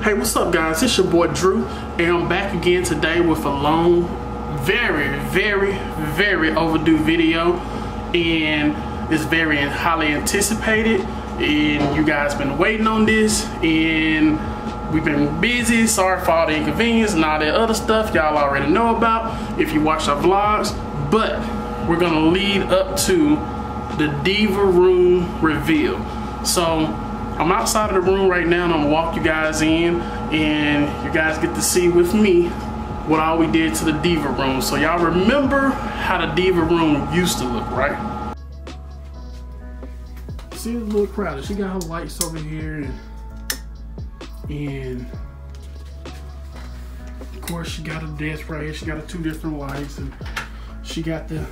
Hey, what's up guys, it's your boy Drew, and I'm back again today with a long, very overdue video, and it's very highly anticipated, and you guys been waiting on this, and we've been busy. Sorry for all the inconvenience and all that other stuff y'all already know about if you watch our vlogs, but we're gonna lead up to the Diva Room reveal. So I'm outside of the room right now, and I'm gonna walk you guys in, and you guys get to see with me what all we did to the Diva Room. So y'all remember how the Diva Room used to look, right? See this little crowd, she got her lights over here, and of course she got a desk right here, she got her two different lights, and she got the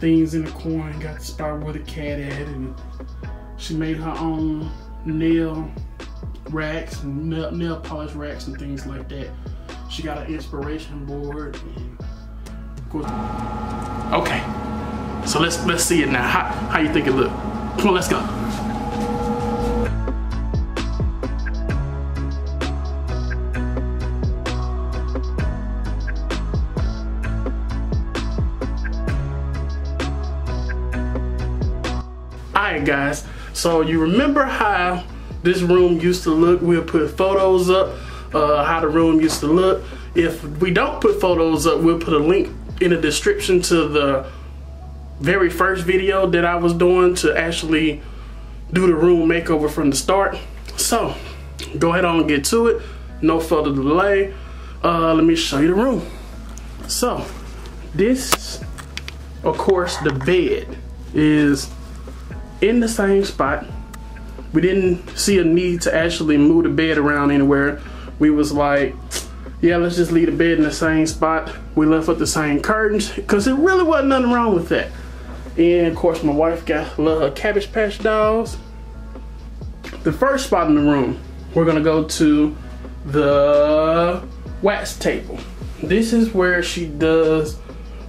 things in the corner, got the spot where the cat at, and she made her own nail racks, nail polish racks and things like that. She got an inspiration board, and of course. Okay, so let's see it now. How you think it look? Come on, let's go. All right, guys. So you remember how this room used to look. We'll put photos up, how the room used to look. If we don't put photos up, we'll put a link in the description to the very first video that I was doing to actually do the room makeover from the start. So go ahead on and get to it. No further delay. Let me show you the room. So this, of course, the bed is in the same spot. We didn't see a need to actually move the bed around anywhere. We was like, yeah, let's just leave the bed in the same spot. We left with the same curtains because it really wasn't nothing wrong with that. And of course my wife got love her Cabbage Patch dolls. The first spot in the room, we're gonna go to the wax table. This is where she does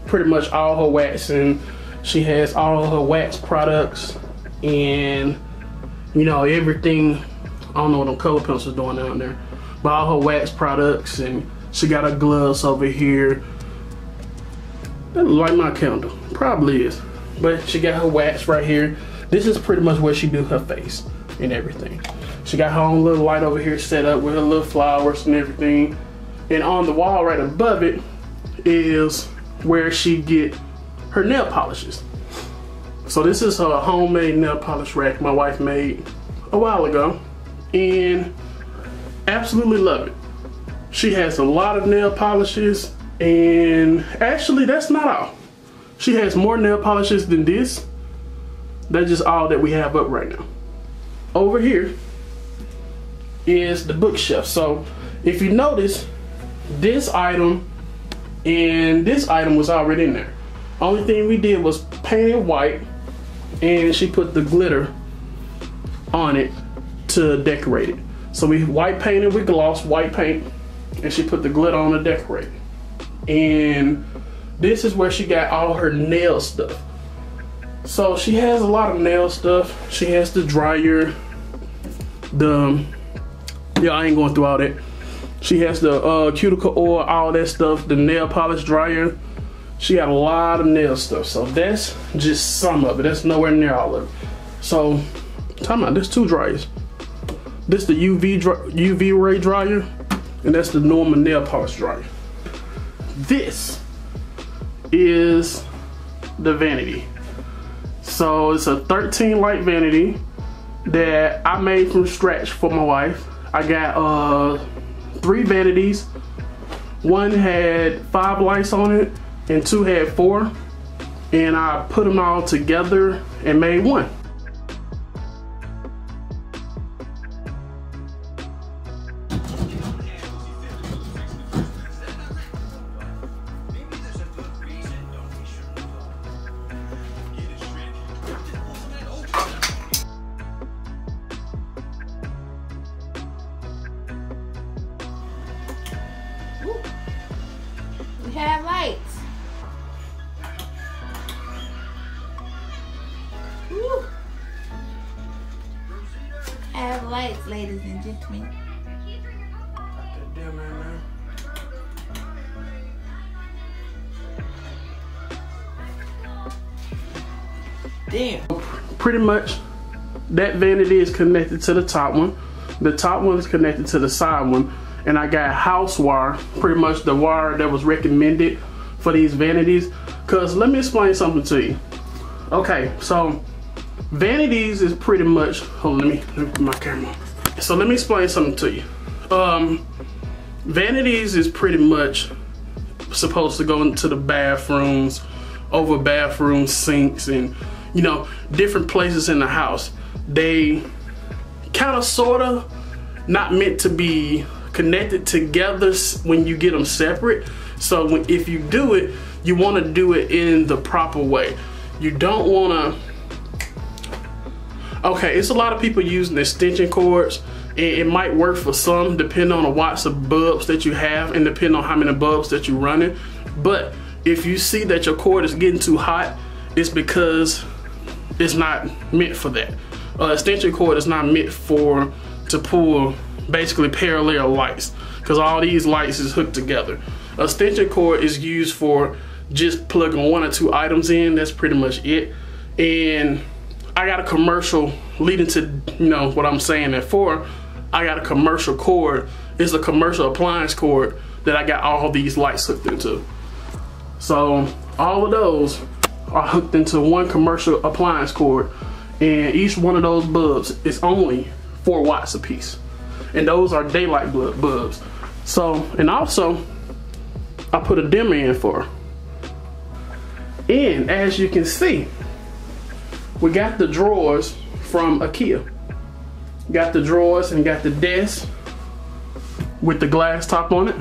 pretty much all her waxing. She has all her wax products, and you know, everything. I don't know what them color pencils doing down there, but all her wax products, and she got her gloves over here. That look like my candle, probably is, but she got her wax right here. This is pretty much where she do her face and everything. She got her own little light over here set up with her little flowers and everything, and on the wall right above it is where she get her nail polishes. So this is a homemade nail polish rack my wife made a while ago, and absolutely love it. She has a lot of nail polishes, and actually that's not all. She has more nail polishes than this. That's just all that we have up right now. Over here is the bookshelf. So if you notice, this item and this item was already in there. Only thing we did was paint it white, and she put the glitter on it to decorate it. So we white painted with gloss white paint, and she put the glitter on to decorate it. And this is where she got all her nail stuff. So she has a lot of nail stuff. She has the dryer, the, yeah, I ain't going through all that. She has the cuticle oil, all that stuff, the nail polish dryer. She got a lot of nail stuff, so that's just some of it. That's nowhere near all of it. So, time out, there's two dryers. This the UV ray dryer, and that's the normal nail polish dryer. This is the vanity. So it's a 13 light vanity that I made from scratch for my wife. I got 3 vanities. One had 5 lights on it, and 2 had 4, and I put them all together and made one. with me. Got that damn in there. Damn. Pretty much that vanity is connected to the top one. The top one is connected to the side one. And I got house wire, pretty much the wire that was recommended for these vanities. Cause let me explain something to you. Okay, so vanities is pretty much, hold on, let me put my camera on. So let me explain something to you. Vanities is pretty much supposed to go into the bathrooms, over bathroom sinks, and you know, different places in the house. They kind of sorta not meant to be connected together when you get them separate. So if you do it, you want to do it in the proper way. You don't want to, okay, it's a lot of people using extension cords, and it might work for some depending on the watts of bulbs that you have and depending on how many bulbs that you're running. But if you see that your cord is getting too hot, it's because it's not meant for that. Extension cord is not meant for to pull basically parallel lights, because all these lights is hooked together. A extension cord is used for just plugging one or two items in. That's pretty much it. And I got a commercial leading to, you know, what I'm saying that for. I got a commercial cord. It's a commercial appliance cord that I got all these lights hooked into. So all of those are hooked into one commercial appliance cord, and each one of those bulbs is only 4 watts a piece. And those are daylight bulbs. So, and also, I put a dimmer in for her. And as you can see, we got the drawers from IKEA. Got the drawers and got the desk with the glass top on it.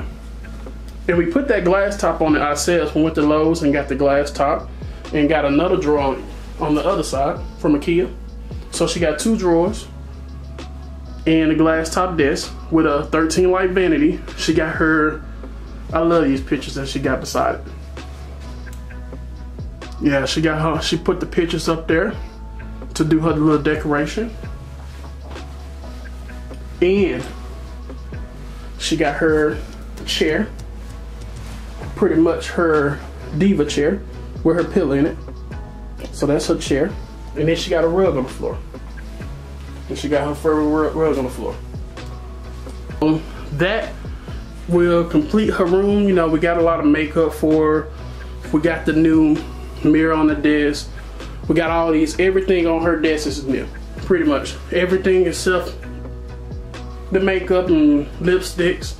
And we put that glass top on it ourselves. We went to Lowe's and got the glass top, and got another drawer on the other side from IKEA. So she got 2 drawers. And a glass top desk with a 13 light vanity. She got her, I love these pictures that she got beside it. Yeah, she got her, she put the pictures up there to do her little decoration. And she got her chair, pretty much her diva chair with her pillow in it. So that's her chair. And then she got a rug on the floor. And she got her furry rug on the floor. That will complete her room. You know, we got a lot of makeup for her. We got the new mirror on the desk. We got all these, everything on her desk is new, pretty much. Everything except the makeup and lipsticks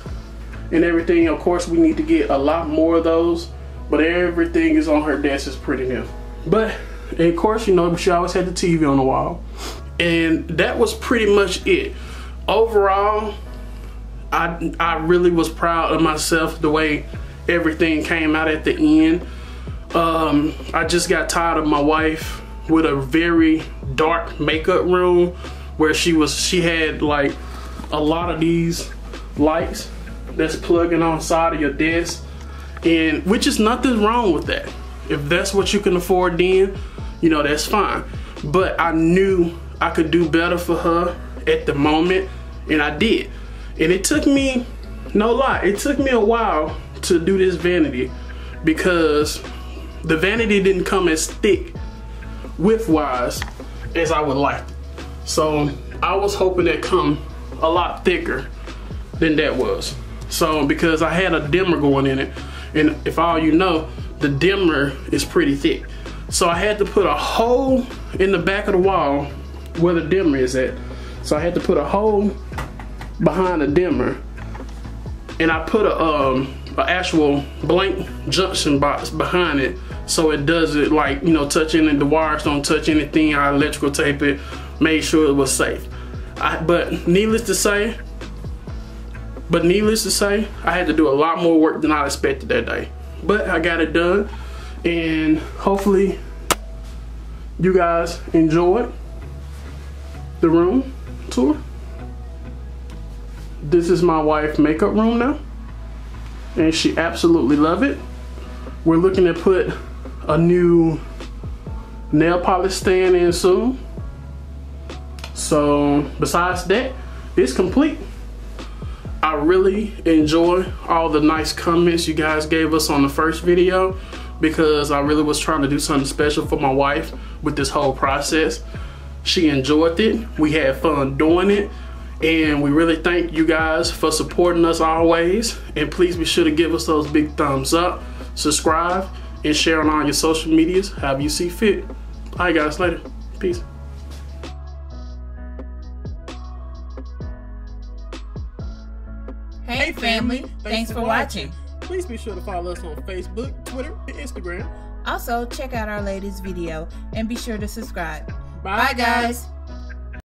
and everything. Of course, we need to get a lot more of those, but everything is on her desk is pretty new. But, of course, you know, she always had the TV on the wall. And that was pretty much it. Overall, I really was proud of myself the way everything came out at the end. I just got tired of my wife with a very dark makeup room where she had like a lot of these lights that's plugging on the side of your desk, and which is nothing wrong with that. If that's what you can afford, then you know that's fine. But I knew I could do better for her at the moment, and I did. And it took me, no lie, it took me a while to do this vanity, because the vanity didn't come as thick width-wise as I would like. So I was hoping it come a lot thicker than that was. So because I had a dimmer going in it, and if all you know, the dimmer is pretty thick. So I had to put a hole in the back of the wall where the dimmer is at. So I had to put a hole behind the dimmer, and I put a actual blank junction box behind it, so it doesn't, like, you know, touch any, the wires don't touch anything. I electrical tape it, made sure it was safe. But needless to say, I had to do a lot more work than I expected that day. But I got it done, and hopefully you guys enjoy it. The room tour. This is my wife's makeup room now, and she absolutely loves it. We're looking to put a new nail polish stand in soon. So besides that, it's complete. really enjoy all the nice comments you guys gave us on the first video, because I really was trying to do something special for my wife with this whole process. She enjoyed it. We had fun doing it. And we really thank you guys for supporting us always. And please be sure to give us those big thumbs up, subscribe, and share on all your social medias, however you see fit. All right, guys, later. Peace. Hey family, thanks for watching. Please be sure to follow us on Facebook, Twitter, and Instagram. Also, check out our latest video and be sure to subscribe. Bye guys.